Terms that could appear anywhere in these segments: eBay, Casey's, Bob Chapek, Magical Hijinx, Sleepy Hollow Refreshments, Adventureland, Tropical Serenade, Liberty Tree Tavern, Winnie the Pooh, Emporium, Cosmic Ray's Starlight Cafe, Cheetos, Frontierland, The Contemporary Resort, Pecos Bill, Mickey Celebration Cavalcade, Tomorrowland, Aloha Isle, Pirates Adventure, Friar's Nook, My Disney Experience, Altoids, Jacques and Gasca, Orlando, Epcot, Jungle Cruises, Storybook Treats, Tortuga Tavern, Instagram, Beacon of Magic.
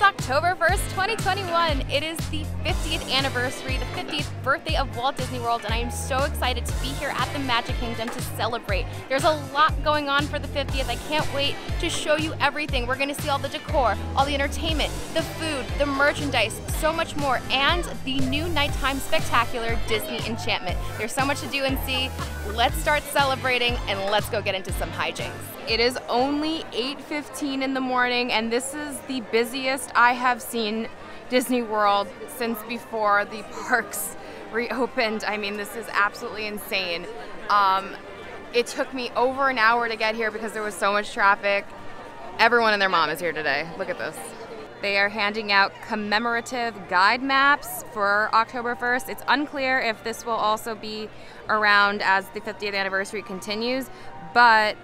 October 1st, 2021. It is the 50th anniversary, the 50th birthday of Walt Disney World, and I am so excited to be here at the Magic Kingdom to celebrate. There's a lot going on for the 50th. I can't wait to show you everything. We're going to see all the decor, all the entertainment, the food, the merchandise, so much more, and the new nighttime spectacular Disney Enchantment. There's so much to do and see. Let's start celebrating and let's go get into some hijinks. It is only 8:15 in the morning, and this is the busiest I have seen Disney World since before the parks reopened. I mean, this is absolutely insane. It took me over an hour to get here because there was so much traffic. Everyone and their mom is here today. Look at this. They are handing out commemorative guide maps for October 1st. It's unclear if this will also be around as the 50th anniversary continues, but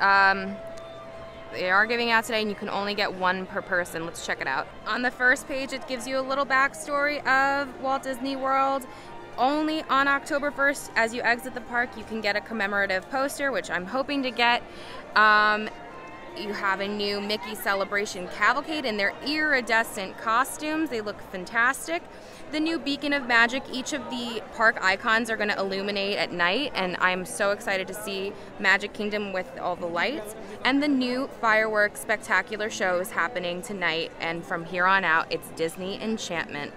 they are giving out today, and you can only get one per person. Let's check it out. On the first page, it gives you a little backstory of Walt Disney World. Only on October 1st, as you exit the park, you can get a commemorative poster, which I'm hoping to get. You have a new Mickey Celebration Cavalcade in their iridescent costumes. They look fantastic. The new Beacon of Magic. Each of the park icons are going to illuminate at night, and I'm so excited to see Magic Kingdom with all the lights. And the new fireworks spectacular show is happening tonight, and from here on out, it's Disney Enchantment.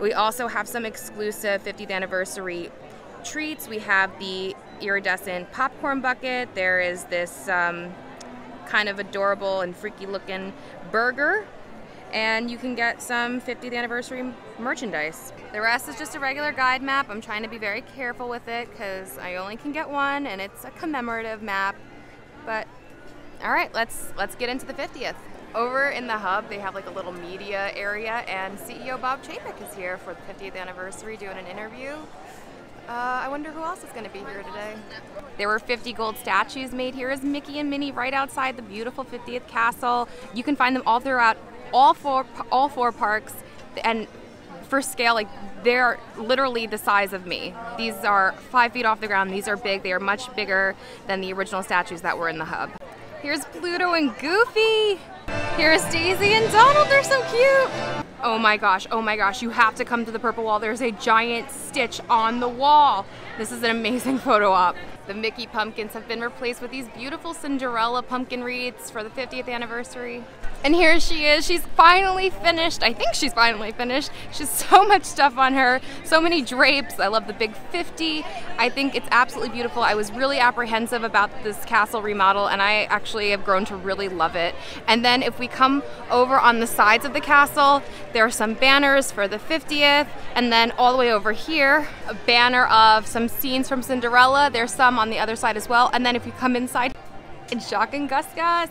We also have some exclusive 50th anniversary treats. We have the iridescent popcorn bucket. There is this kind of adorable and freaky looking burger, and you can get some 50th anniversary merchandise. The rest is just a regular guide map. I'm trying to be very careful with it because I only can get one, and it's a commemorative map. But all right, let's get into the 50th. Over in the hub, they have like a little media area, and CEO Bob Chapek is here for the 50th anniversary doing an interview. I wonder who else is going to be here today. There were 50 gold statues made here as Mickey and Minnie right outside the beautiful 50th castle. You can find them all throughout all four parks, and for scale, like, they're literally the size of me. These are 5 feet off the ground. These are big. They are much bigger than the original statues that were in the hub. Here's Pluto and Goofy. Here's Daisy and Donald. They're so cute. Oh my gosh, you have to come to the purple wall. There's a giant Stitch on the wall. This is an amazing photo op. The Mickey pumpkins have been replaced with these beautiful Cinderella pumpkin wreaths for the 50th anniversary. And here she is, she's finally finished. I think she's finally finished. She's so much stuff on her, so many drapes. I love the big 50. I think it's absolutely beautiful. I was really apprehensive about this castle remodel, and I actually have grown to really love it. And then if we come over on the sides of the castle, there are some banners for the 50th, and then all the way over here, a banner of some scenes from Cinderella. There's some on the other side as well. And then if you come inside, it's Jacques and Gasca.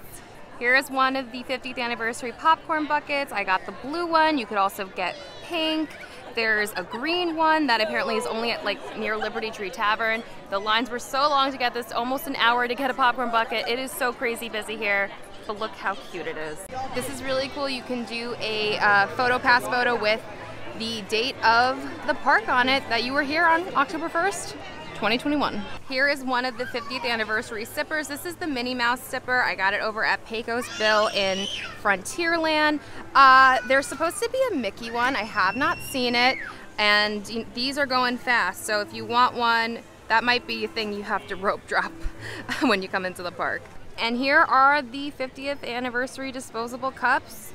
Here is one of the 50th anniversary popcorn buckets. I got the blue one. You could also get pink. There's a green one that apparently is only at like near Liberty Tree Tavern. The lines were so long to get this, almost an hour to get a popcorn bucket. It is so crazy busy here, but look how cute it is. This is really cool. You can do a photo pass photo with the date of the park on it that you were here on October 1st. 2021. Here is one of the 50th anniversary sippers. This is the Minnie Mouse sipper. I got it over at Pecos Bill in Frontierland. There's supposed to be a Mickey one. I have not seen it, and these are going fast. So if you want one, that might be a thing you have to rope drop when you come into the park. And here are the 50th anniversary disposable cups.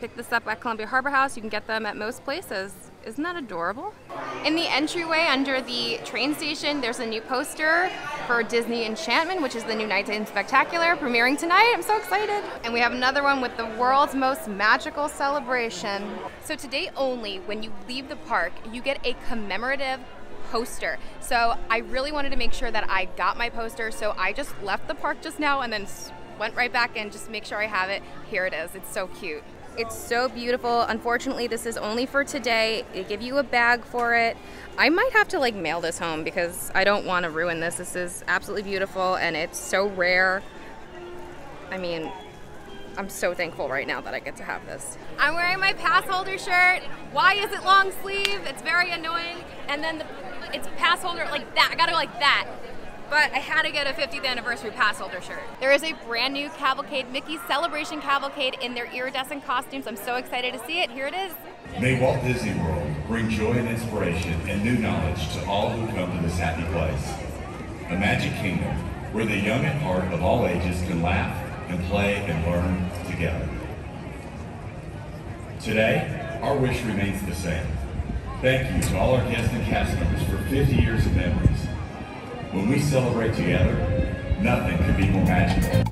Pick this up at Columbia Harbor House. You can get them at most places. Isn't that adorable? In the entryway under the train station, there's a new poster for Disney Enchantment, which is the new nighttime spectacular premiering tonight. I'm so excited. And we have another one with the world's most magical celebration. So today only, when you leave the park, you get a commemorative poster. So I really wanted to make sure that I got my poster, so I just left the park just now and then went right back in just to make sure I have it. Here it is. It's so cute. It's so beautiful. Unfortunately, this is only for today. They give you a bag for it. I might have to like mail this home because I don't want to ruin this. This is absolutely beautiful, and it's so rare. I mean, I'm so thankful right now that I get to have this. I'm wearing my pass holder shirt. Why is it long sleeve? It's very annoying. And then it's pass holder like that. I gotta go like that. But I had to get a 50th anniversary pass holder shirt. There is a brand new cavalcade, Mickey Celebration Cavalcade, in their iridescent costumes. I'm so excited to see it. Here it is. May Walt Disney World bring joy and inspiration and new knowledge to all who come to this happy place. The Magic Kingdom, where the young at heart of all ages can laugh and play and learn together. Today, our wish remains the same. Thank you to all our guests and cast members for 50 years of memories. When we celebrate together, nothing could be more magical.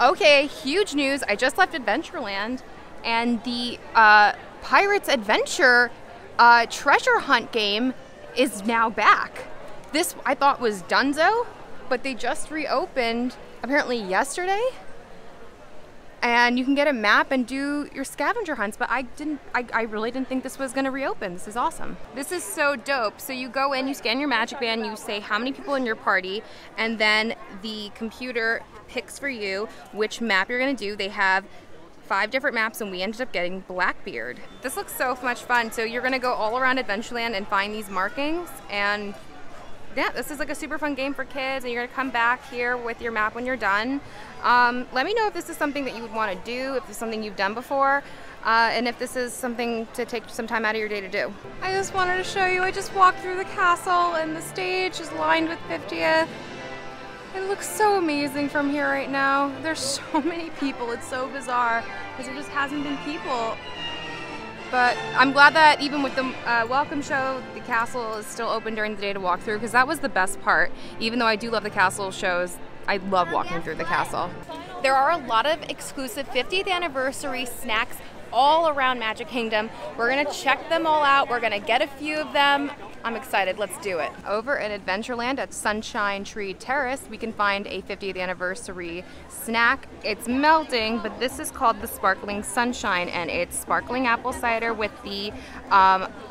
Okay, huge news. I just left Adventureland, and the Pirates Adventure treasure hunt game is now back. This I thought was donezo, but they just reopened apparently yesterday. And you can get a map and do your scavenger hunts, but I really didn't think this was gonna reopen. This is awesome. This is so dope. So you go in, you scan your magic band, you say how many people in your party, and then the computer picks for you which map you're gonna do. They have 5 different maps, and we ended up getting Blackbeard. This looks so much fun. So you're gonna go all around Adventureland and find these markings, and yeah, this is like a super fun game for kids, and you're gonna come back here with your map when you're done. Let me know if this is something that you would want to do, if it's something you've done before, and if this is something to take some time out of your day to do. I just wanted to show you, I just walked through the castle, and the stage is lined with 50th. It looks so amazing from here right now. There's so many people, it's so bizarre, because there just hasn't been people. But I'm glad that even with the welcome show, the castle is still open during the day to walk through, because that was the best part. Even though I do love the castle shows, I love walking through the castle. There are a lot of exclusive 50th anniversary snacks all around Magic Kingdom. We're gonna check them all out. We're gonna get a few of them. I'm excited, let's do it. Over in Adventureland at Sunshine Tree Terrace, we can find a 50th anniversary snack. It's melting, but this is called the Sparkling Sunshine, and it's sparkling apple cider with the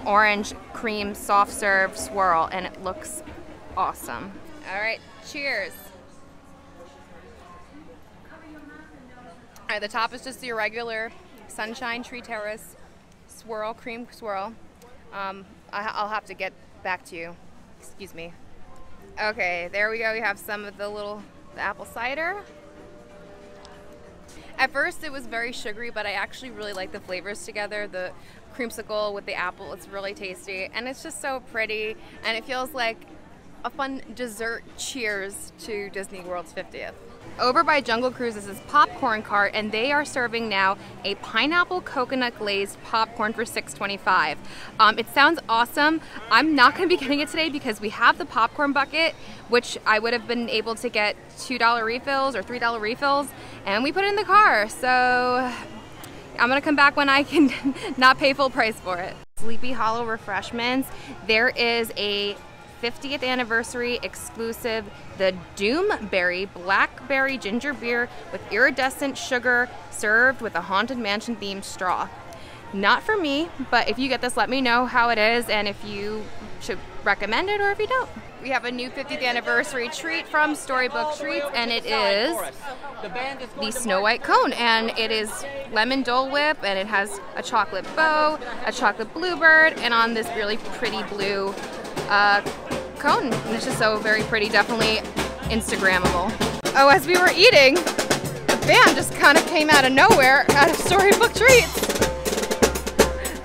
orange cream soft serve swirl, and it looks awesome. All right, cheers. All right, the top is just the regular Sunshine Tree Terrace swirl, cream swirl. I'll have to get back to you. Excuse me. Okay, there we go. We have some of the apple cider. At first it was very sugary, but I actually really like the flavors together. The creamsicle with the apple, it's really tasty, and it's just so pretty, and it feels like a fun dessert cheers to Disney World's 50th. Over by Jungle Cruises is Popcorn Cart, and they are serving now a pineapple coconut glazed popcorn for $6.25. It sounds awesome. I'm not going to be getting it today because we have the popcorn bucket, which I would have been able to get $2 refills or $3 refills, and we put it in the car. So I'm going to come back when I can not pay full price for it. Sleepy Hollow Refreshments. There is a 50th anniversary exclusive, the Doomberry blackberry ginger beer with iridescent sugar served with a Haunted Mansion themed straw. Not for me, but if you get this, let me know how it is and if you should recommend it or if you don't. We have a new 50th anniversary treat from Storybook Treats, and it is the Snow White Cone. And it is lemon Dole Whip, and it has a chocolate bow, a chocolate bluebird, and on this really pretty blue cone. And it's just so very pretty, definitely Instagrammable. Oh, as we were eating, the band just kind of came out of nowhere, out of Storybook Treats.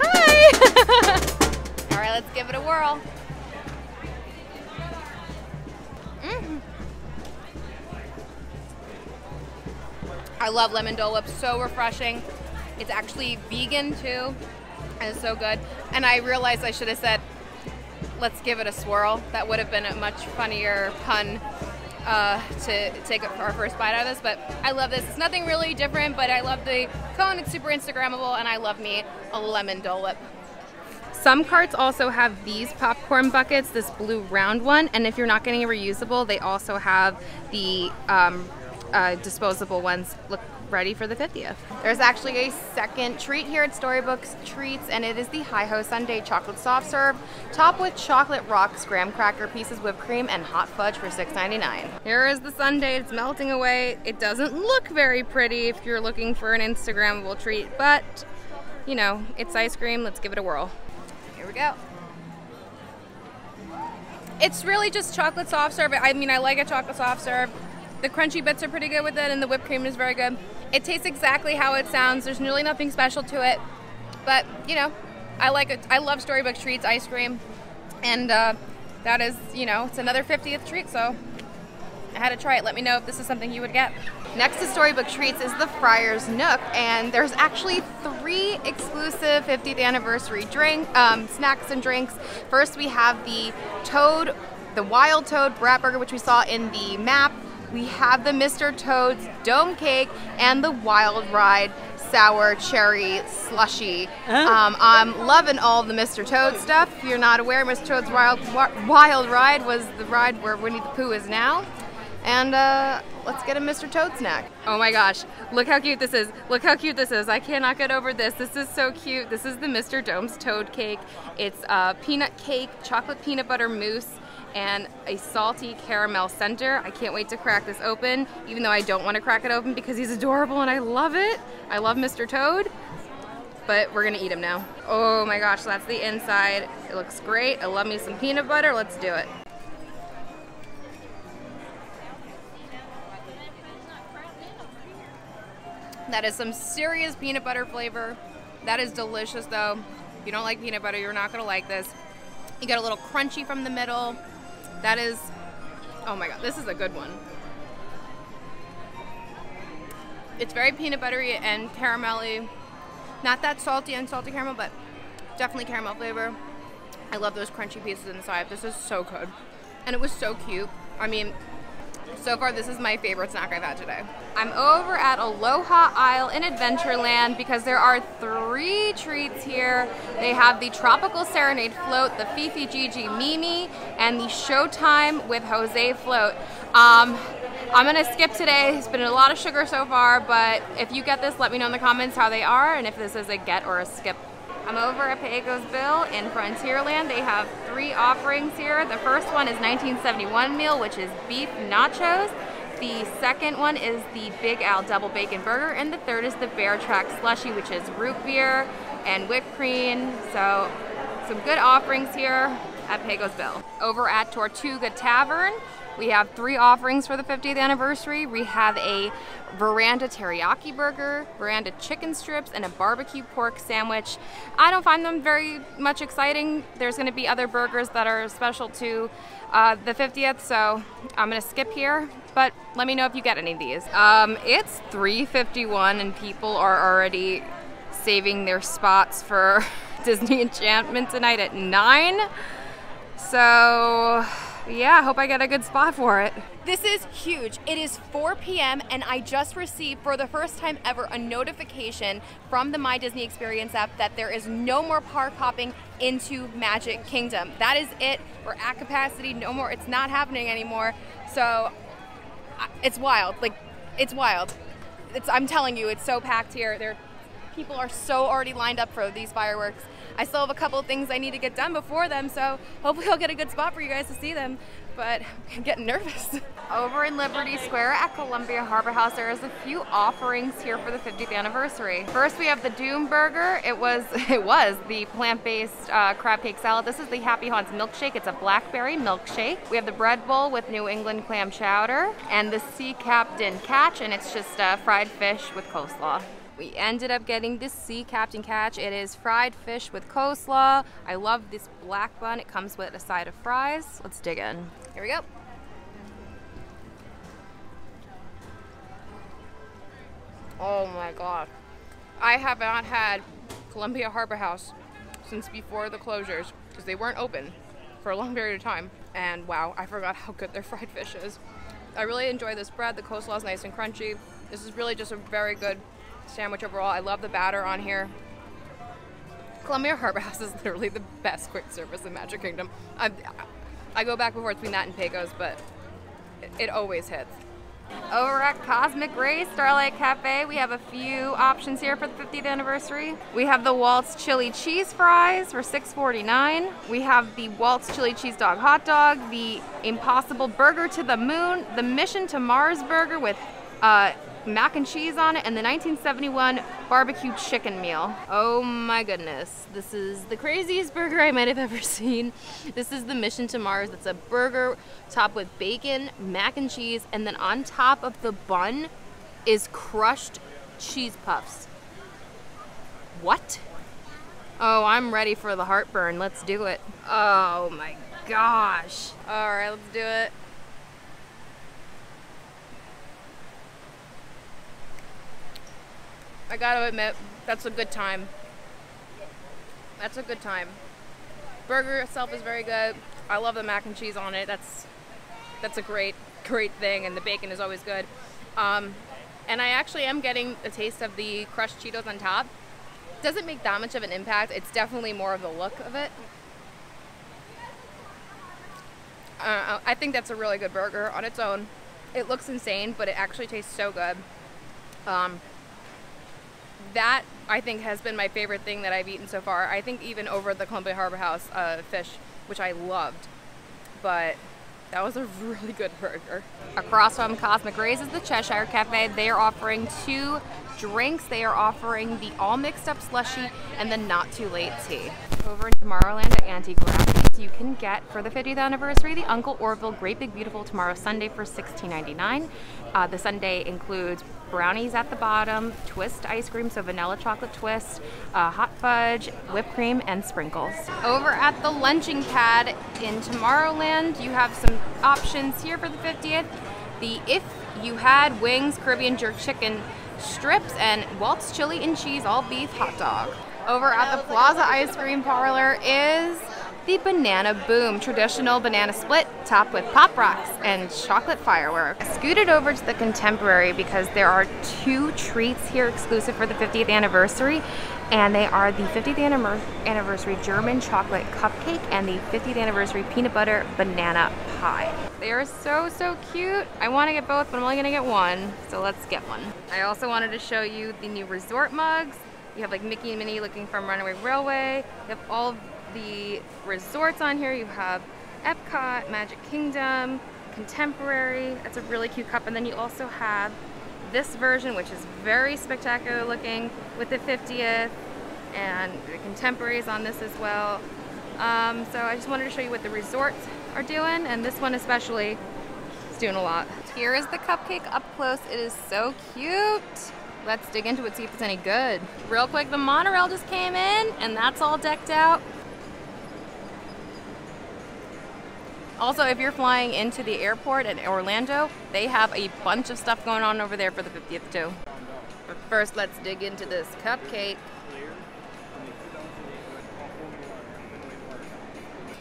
Hi! All right, let's give it a whirl. I love lemon Dole Whip, so refreshing. It's actually vegan too, and it's so good. And I realized I should have said, let's give it a swirl. That would have been a much funnier pun to take our first bite out of this, but I love this. It's nothing really different, but I love the cone, it's super Instagrammable, and I love me a lemon Dole Whip. Some carts also have these popcorn buckets, this blue round one, and if you're not getting a reusable, they also have the disposable ones look ready for the 50th. There's actually a second treat here at Storybook Treats, and it is the Hi-Ho Sundae chocolate soft serve, topped with chocolate rocks, graham cracker pieces, whipped cream, and hot fudge for $6.99. Here is the sundae, it's melting away. It doesn't look very pretty if you're looking for an Instagrammable treat, but you know, it's ice cream, let's give it a whirl. Here we go. It's really just chocolate soft serve. I mean, I like a chocolate soft serve. The crunchy bits are pretty good with it, and the whipped cream is very good. It tastes exactly how it sounds. There's really nothing special to it, but you know, I like it. I love Storybook Treats ice cream, and that is, you know, it's another 50th treat, so I had to try it. Let me know if this is something you would get. Next to Storybook Treats is the Friar's Nook, and there's actually three exclusive 50th anniversary snacks and drinks. First, we have the Wild Toad Brat Burger, which we saw in the map. We have the Mr. Toad's Dome Cake and the Wild Ride Sour Cherry Slushy. I'm loving all the Mr. Toad stuff. If you're not aware, Mr. Toad's Wild Ride was the ride where Winnie the Pooh is now. And let's get a Mr. Toad snack. Oh my gosh, look how cute this is. Look how cute this is. I cannot get over this. This is so cute. This is the Mr. Dome's Toad Cake. It's peanut cake, chocolate peanut butter mousse, and a salty caramel center. I can't wait to crack this open, even though I don't want to crack it open because he's adorable and I love it. I love Mr. Toad, but we're gonna eat him now. Oh my gosh, that's the inside. It looks great. I love me some peanut butter. Let's do it. That is some serious peanut butter flavor. That is delicious though. If you don't like peanut butter, you're not gonna like this. You got a little crunchy from the middle. That is, oh my god, this is a good one. It's very peanut buttery and caramelly. Not that salty and salty caramel, but definitely caramel flavor. I love those crunchy pieces inside. This is so good. And it was so cute. I mean, so far this is my favorite snack I've had today. I'm over at Aloha Isle in Adventureland because there are three treats here. They have the Tropical Serenade Float, the Fifi Gigi Mimi, and the Showtime with Jose Float. I'm gonna skip today. It's been a lot of sugar so far, but if you get this, let me know in the comments how they are and if this is a get or a skip. I'm over at Pecos Bill in Frontierland. They have three offerings here. The first one is 1971 meal, which is beef nachos. The second one is the Big Al Double Bacon Burger, and the third is the Bear Track Slushy, which is root beer and whipped cream. So some good offerings here at Pecos Bill. Over at Tortuga Tavern, we have three offerings for the 50th anniversary. We have a Veranda Teriyaki Burger, Veranda Chicken Strips, and a Barbecue Pork Sandwich. I don't find them very much exciting. There's gonna be other burgers that are special to the 50th, so I'm gonna skip here, but let me know if you get any of these. It's 3:51 and people are already saving their spots for Disney Enchantment tonight at 9. So, yeah, I hope I get a good spot for it. This is huge. It is 4 p.m. and I just received for the first time ever a notification from the My Disney Experience app that there is no more park hopping into Magic Kingdom. That is it. We're at capacity. No more. It's not happening anymore. So it's wild. Like, it's wild. I'm telling you, it's so packed here. People are so already lined up for these fireworks. I still have a couple of things I need to get done before them, so hopefully I'll get a good spot for you guys to see them, but I'm getting nervous. Over in Liberty Square at Columbia Harbor House, there is a few offerings here for the 50th anniversary. First, we have the Doomburger. It was the plant-based crab cake salad. This is the Happy Haunts milkshake. It's a blackberry milkshake. We have the bread bowl with New England clam chowder and the Sea Captain Catch, and it's just fried fish with coleslaw. We ended up getting this Sea Captain Catch. It is fried fish with coleslaw. I love this black bun. It comes with a side of fries. Let's dig in. Here we go. Oh my God. I have not had Columbia Harbor House since before the closures, because they weren't open for a long period of time. And wow, I forgot how good their fried fish is. I really enjoy this bread. The coleslaw is nice and crunchy. This is really just a very good sandwich overall. I love the batter on here. Columbia Harbor House is literally the best quick service in Magic Kingdom. I go back before it's been that in Pecos, but it always hits. Over at Cosmic Ray's Starlight Cafe, we have a few options here for the 50th anniversary. We have the Walt's Chili Cheese Fries for $6.49. We have the Walt's Chili Cheese Dog Hot Dog, the Impossible Burger to the Moon, the Mission to Mars Burger with mac and cheese on it, and the 1971 barbecue chicken meal. Oh my goodness, this is the craziest burger I might have ever seen. This is the Mission to Mars. It's a burger topped with bacon, mac and cheese, and then on top of the bun is crushed cheese puffs. What? Oh, I'm ready for the heartburn. Let's do it. Oh my gosh. All right, let's do it. I gotta admit, that's a good time. That's a good time. Burger itself is very good. I love the mac and cheese on it. That's a great thing, and the bacon is always good. And I actually am getting a taste of the crushed Cheetos on top. Doesn't make that much of an impact. It's definitely more of the look of it. I think that's a really good burger on its own. It looks insane, but it actually tastes so good. That, I think, has been my favorite thing that I've eaten so far. I think even over the Columbia Harbor House fish, which I loved, but that was a really good burger. Across from Cosmic Ray's is the Cheshire Cafe. They are offering two drinks. They are offering the all mixed up slushy and the not too late tea. Over in Tomorrowland at Antigraffy, you can get for the 50th anniversary the Uncle Orville Great Big Beautiful Tomorrow Sundae for $16.99. The sundae includes brownies at the bottom, twist ice cream, so vanilla chocolate twist, hot fudge, whipped cream, and sprinkles. Over at the Lunching Pad in Tomorrowland, you have some options here for the 50th. The If You Had Wings Caribbean Jerk Chicken Strips and Walt's Chili and Cheese All Beef Hot Dog. Over at the Plaza Ice Cream Parlor is the Banana Boom, traditional banana split topped with Pop Rocks and chocolate fireworks. I scooted over to the Contemporary because there are two treats here exclusive for the 50th anniversary, and they are the 50th anniversary German chocolate cupcake and the 50th anniversary peanut butter banana pie. They are so cute. I want to get both, but I'm only gonna get one, so let's get one. I also wanted to show you the new resort mugs. You have like Mickey and Minnie looking from Runaway Railway. You have all of the resorts on here. You have Epcot, Magic Kingdom, Contemporary. That's a really cute cup. And then you also have this version, which is very spectacular looking, with the 50th, and the Contemporaries on this as well. So I just wanted to show you what the resorts are doing, and this one especially is doing a lot. Here is the cupcake up close. It is so cute. Let's dig into it, see if it's any good. Real quick, the monorail just came in and that's all decked out. Also, if you're flying into the airport in Orlando, they have a bunch of stuff going on over there for the 50th too. But first, let's dig into this cupcake.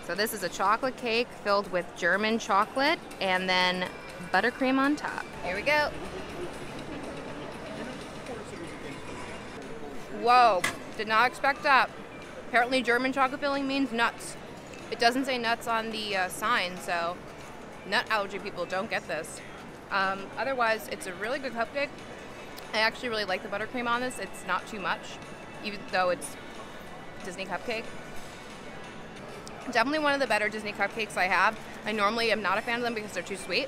So this is a chocolate cake filled with German chocolate and then buttercream on top. Here we go. Whoa, did not expect that. Apparently German chocolate filling means nuts. It doesn't say nuts on the sign, so nut allergy people don't get this. Otherwise, it's a really good cupcake. I actually really like the buttercream on this. It's not too much, even though it's Disney cupcake. Definitely one of the better Disney cupcakes I have. I normally am not a fan of them because they're too sweet.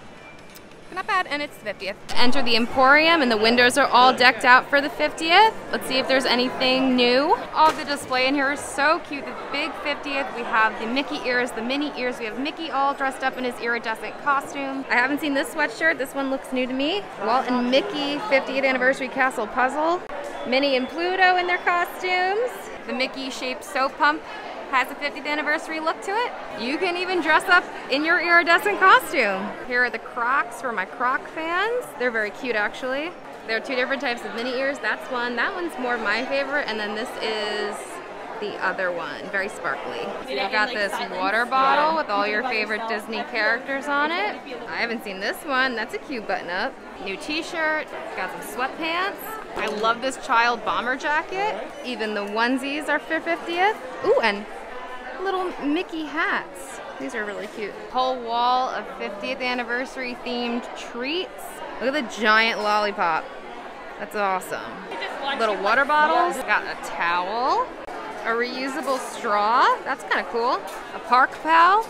But not bad, and it's the 50th. Enter the Emporium, and the windows are all decked out for the 50th. Let's see if there's anything new. All the display in here is so cute. The big 50th, we have the Mickey ears, the mini ears. We have Mickey all dressed up in his iridescent costume. I haven't seen this sweatshirt. This one looks new to me. Walt and Mickey 50th Anniversary Castle Puzzle. Minnie and Pluto in their costumes. The Mickey-shaped soap pump has a 50th anniversary look to it. You can even dress up in your iridescent costume. Here are the Crocs for my Croc fans. They're very cute, actually. There are two different types of mini ears. That's one. That one's more my favorite. And then this is the other one. Very sparkly. You've got this water bottle with all your favorite Disney characters on it. I haven't seen this one. That's a cute button-up. New t-shirt. Got some sweatpants. I love this child bomber jacket. Even the onesies are for 50th. Ooh, and little Mickey hats. These are really cute. Whole wall of 50th anniversary themed treats. Look at the giant lollipop. That's awesome. Little water bottles. Got a towel. A reusable straw. That's kind of cool. A park pal.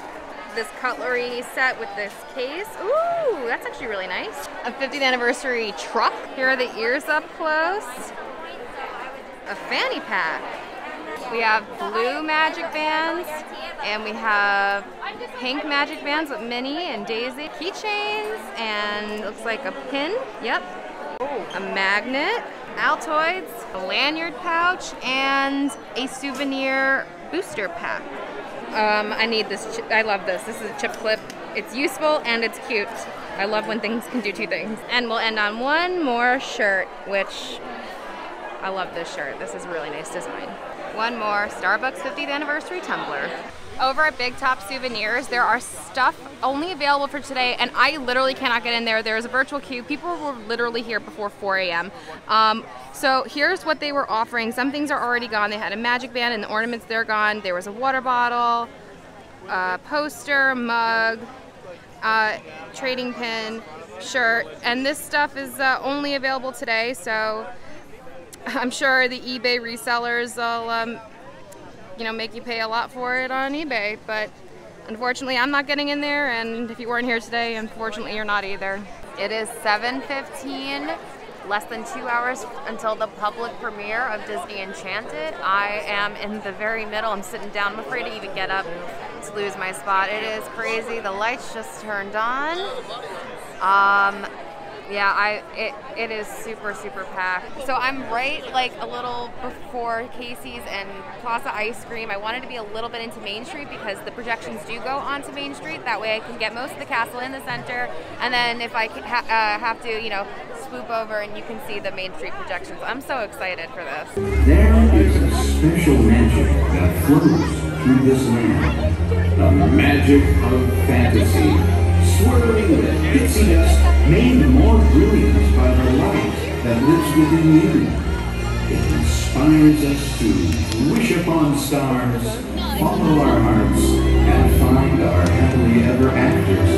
This cutlery set with this case. Ooh, that's actually really nice. A 50th anniversary truck. Here are the ears up close. A fanny pack. We have blue magic bands, and we have pink magic bands with Minnie and Daisy. Keychains, and looks like a pin. Yep. A magnet. Altoids. A lanyard pouch, and a souvenir booster pack. I need this. I love this. This is a chip clip. It's useful and it's cute. I love when things can do two things. And we'll end on one more shirt, which I love this shirt. This is a really nice design. One more Starbucks 50th anniversary tumbler. Over at Big Top Souvenirs, there are stuff only available for today, and I literally cannot get in there. There is a virtual queue. People were literally here before 4 a.m. So here's what they were offering. Some things are already gone. They had a magic band and the ornaments, they're gone. There was a water bottle, a poster, mug, trading pin, shirt, and this stuff is only available today, so I'm sure the eBay resellers will you know, make you pay a lot for it on eBay, but unfortunately I'm not getting in there, and if you weren't here today, unfortunately you're not either. It is 7:15, less than 2 hours until the public premiere of Disney Enchanted. I am in the very middle. I'm sitting down. I'm afraid to even get up to lose my spot. It is crazy. The lights just turned on. Yeah, it is super, super packed. So I'm right like a little before Casey's and Plaza Ice Cream. I wanted to be a little bit into Main Street because the projections do go onto Main Street. That way I can get most of the castle in the center. And then if I have to, you know, swoop over and you can see the Main Street projections. I'm so excited for this. There is a special magic that flows through this land. The magic of fantasy. Swirling with pixie dust, made more brilliant by the light that lives within you. It inspires us to wish upon stars, follow our hearts, and find our happily ever afters.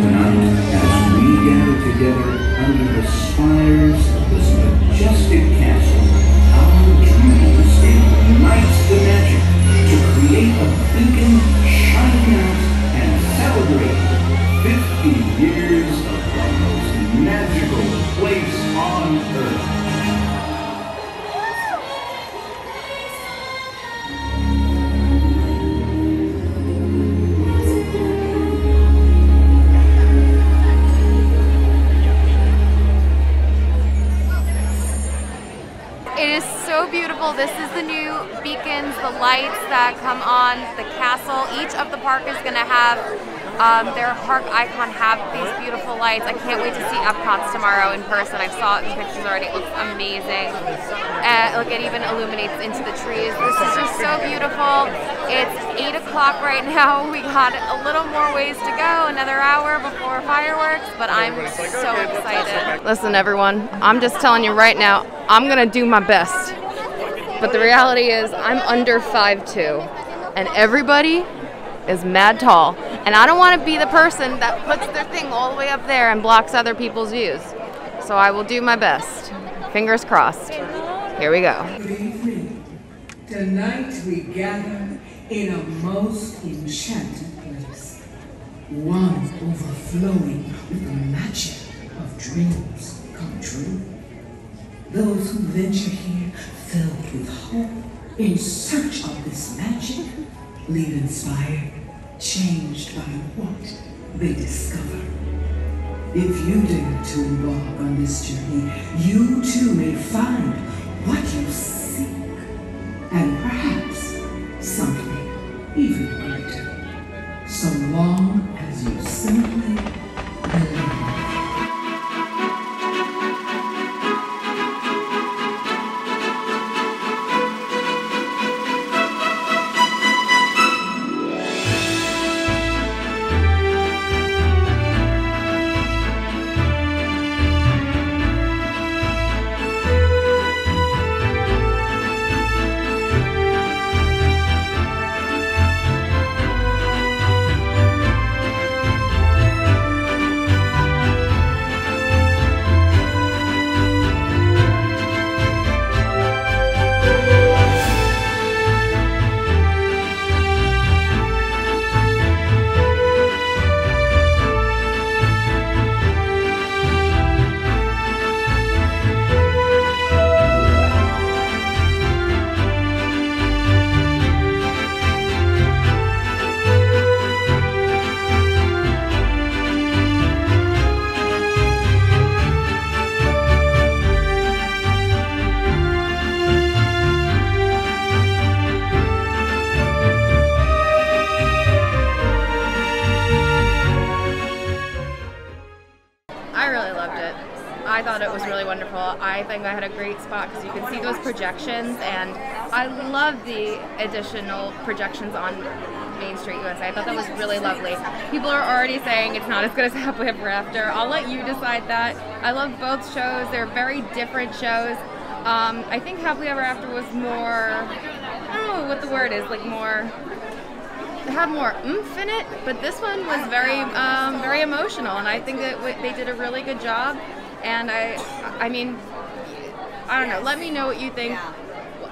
Tonight, as we gather together under the spires of this majestic castle, our dreams ignite the magic to create a beacon shining out and celebrate 50 years of the most magical place on earth. It is so beautiful. This is the new beacons, the lights that come on the castle. Each of the park is going to have their park icon have these beautiful lights. I can't wait to see Epcot's tomorrow in person. I saw it in pictures already. It looks amazing. Look, it even illuminates into the trees. This is just so beautiful. It's 8 o'clock right now. We got a little more ways to go, another hour before fireworks, but I'm so excited. Listen, everyone, I'm just telling you right now, I'm going to do my best. But the reality is I'm under 5'2", and everybody is mad tall, and I don't want to be the person that puts their thing all the way up there and blocks other people's views. So I will do my best. Fingers crossed. Here we go. Tonight we gather in a most enchanted place, one overflowing with the magic of dreams come true. Those who venture here, filled with hope, in search of this magic, leave inspired, changed by what they discover. If you dare to embark on this journey, you too may find what you seek, and perhaps something even greater, so long as you simply believe. I had a great spot because you can see those projections, and I love the additional projections on Main Street USA. I thought that was really lovely. People are already saying it's not as good as Happily Ever After. I'll let you decide that. I love both shows. They're very different shows. I think Happily Ever After was more, I don't know what the word is, like more, it had more oomph in it, but this one was very, very emotional, and I think that they did a really good job. And I mean, I don't know, let me know what you think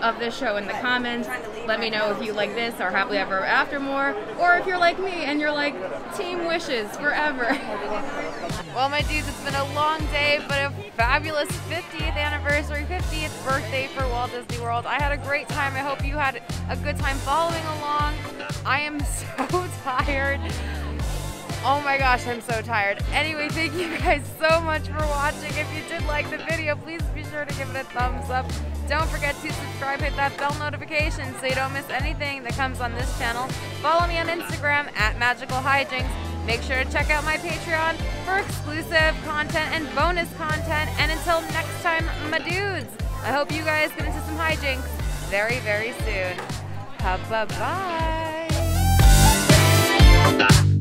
of this show in the comments. Let me know if you like this or Happily Ever After more, or if you're like me and you're like, Team Wishes forever. Well, my dudes, it's been a long day, but a fabulous 50th anniversary, 50th birthday for Walt Disney World. I had a great time. I hope you had a good time following along. I am so tired. Oh my gosh, I'm so tired. Anyway, thank you guys so much for watching. If you did like the video, please be sure to give it a thumbs up. Don't forget to subscribe, hit that bell notification so you don't miss anything that comes on this channel. Follow me on Instagram at Magical Hijinks. Make sure to check out my Patreon for exclusive content and bonus content. And until next time, my dudes, I hope you guys get into some hijinks very, very soon. Bye-bye.